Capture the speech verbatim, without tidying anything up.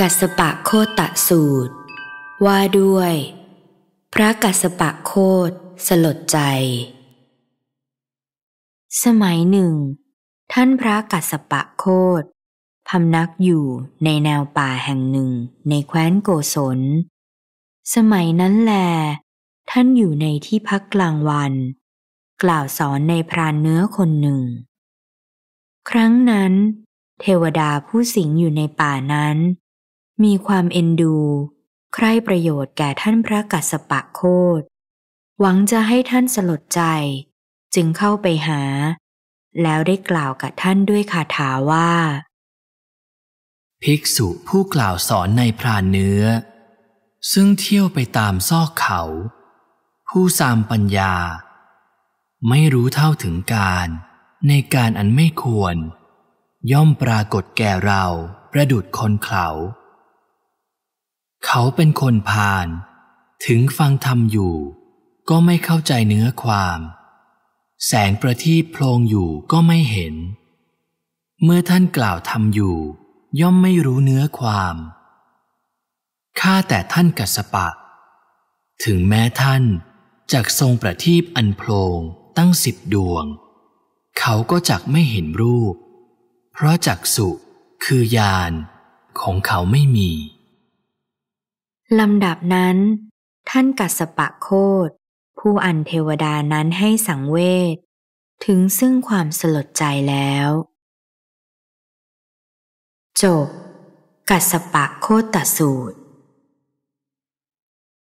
กัสสปะโคตะสูตรว่าด้วยพระกัสสปะโคตสลดใจสมัยหนึ่งท่านพระกัสสปะโคตพำนักอยู่ในแนวป่าแห่งหนึ่งในแคว้นโกศลสมัยนั้นแลท่านอยู่ในที่พักกลางวันกล่าวสอนในพรานเนื้อคนหนึ่งครั้งนั้นเทวดาผู้สิงอยู่ในป่านั้นมีความเอ็นดูใคร่ประโยชน์แก่ท่านพระกัสสปะโคตหวังจะให้ท่านสลดใจจึงเข้าไปหาแล้วได้กล่าวกับท่านด้วยคาถาว่าภิกษุผู้กล่าวสอนในพรานเนื้อซึ่งเที่ยวไปตามซอกเขาผู้สามปัญญาไม่รู้เท่าถึงการในการอันไม่ควรย่อมปรากฏแก่เราประดุจคนเขาเขาเป็นคนพาลถึงฟังธรรมอยู่ก็ไม่เข้าใจเนื้อความแสงประทีปโพลงอยู่ก็ไม่เห็นเมื่อท่านกล่าวธรรมอยู่ย่อมไม่รู้เนื้อความข้าแต่ท่านกัสสปะถึงแม้ท่านจักทรงประทีปอันโพลงตั้งสิบดวงเขาก็จักไม่เห็นรูปเพราะจักษุคือญาณของเขาไม่มีลำดับนั้นท่านกัสสปะโคตผู้อันเทวดานั้นให้สังเวชถึงซึ่งความสลดใจแล้วจบกัสสปะโคตสูตร